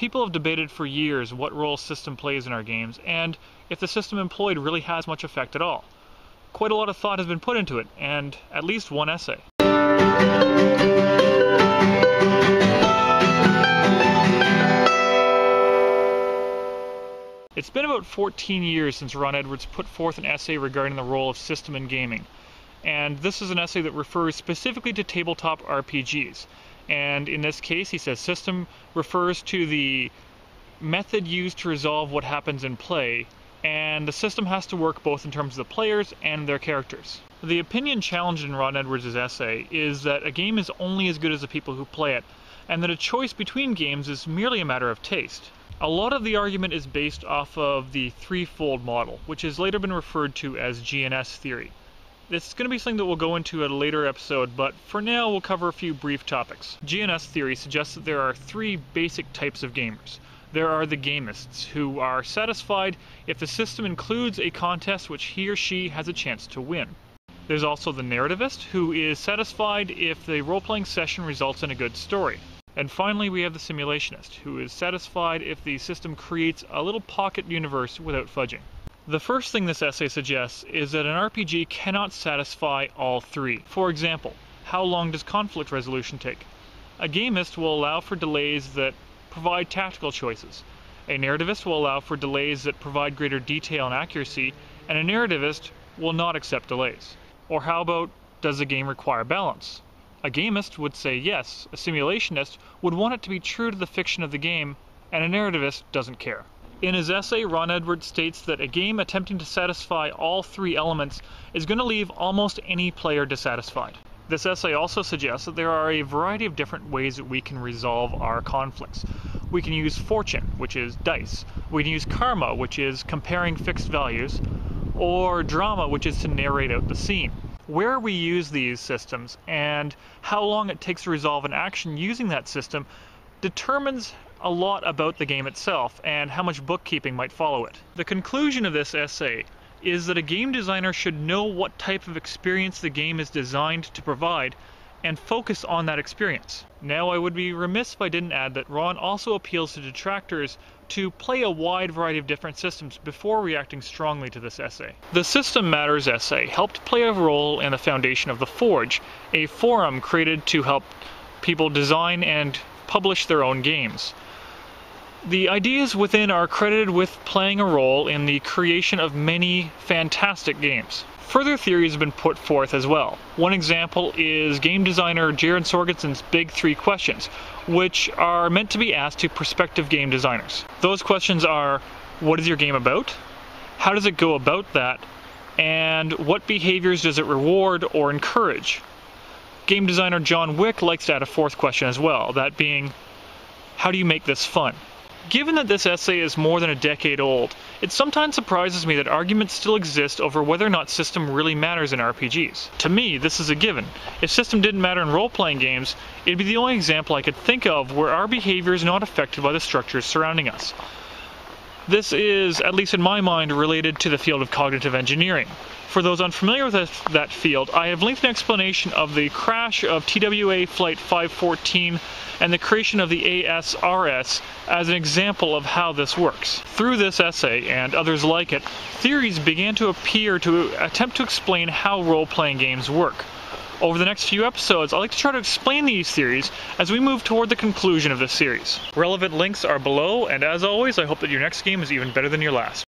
People have debated for years what role system plays in our games and if the system employed really has much effect at all. Quite a lot of thought has been put into it, and at least one essay. It's been about 14 years since Ron Edwards put forth an essay regarding the role of system in gaming, and this is an essay that refers specifically to tabletop RPGs. And in this case, he says system refers to the method used to resolve what happens in play, and the system has to work both in terms of the players and their characters. The opinion challenged in Ron Edwards' essay is that a game is only as good as the people who play it, and that a choice between games is merely a matter of taste. A lot of the argument is based off of the threefold model, which has later been referred to as GNS theory. This is going to be something that we'll go into in a later episode, but for now we'll cover a few brief topics. GNS theory suggests that there are three basic types of gamers. There are the gamists, who are satisfied if the system includes a contest which he or she has a chance to win. There's also the narrativist, who is satisfied if the role-playing session results in a good story. And finally, we have the simulationist, who is satisfied if the system creates a little pocket universe without fudging. The first thing this essay suggests is that an RPG cannot satisfy all three. For example, how long does conflict resolution take? A gamist will allow for delays that provide tactical choices. A narrativist will allow for delays that provide greater detail and accuracy, and a narrativist will not accept delays. Or how about, does the game require balance? A gamist would say yes, a simulationist would want it to be true to the fiction of the game, and a narrativist doesn't care. In his essay, Ron Edwards states that a game attempting to satisfy all three elements is going to leave almost any player dissatisfied. This essay also suggests that there are a variety of different ways that we can resolve our conflicts. We can use fortune, which is dice. We can use karma, which is comparing fixed values, or drama, which is to narrate out the scene. Where we use these systems and how long it takes to resolve an action using that system determines a lot about the game itself and how much bookkeeping might follow it. The conclusion of this essay is that a game designer should know what type of experience the game is designed to provide and focus on that experience. Now, I would be remiss if I didn't add that Ron also appeals to detractors to play a wide variety of different systems before reacting strongly to this essay. The System Matters essay helped play a role in the foundation of The Forge, a forum created to help people design and publish their own games. The ideas within are credited with playing a role in the creation of many fantastic games. Further theories have been put forth as well. One example is game designer Jared Sorgensen's Big Three Questions, which are meant to be asked to prospective game designers. Those questions are, what is your game about? How does it go about that? And what behaviors does it reward or encourage? Game designer John Wick likes to add a fourth question as well, that being, how do you make this fun? Given that this essay is more than a decade old, it sometimes surprises me that arguments still exist over whether or not system really matters in RPGs. To me, this is a given. If system didn't matter in role-playing games, it'd be the only example I could think of where our behavior is not affected by the structures surrounding us. This is, at least in my mind, related to the field of cognitive engineering. For those unfamiliar with that field, I have linked an explanation of the crash of TWA Flight 514 and the creation of the ASRS as an example of how this works. Through this essay, and others like it, theories began to appear to attempt to explain how role-playing games work. Over the next few episodes, I'd like to try to explain these theories as we move toward the conclusion of this series. Relevant links are below, and as always, I hope that your next game is even better than your last.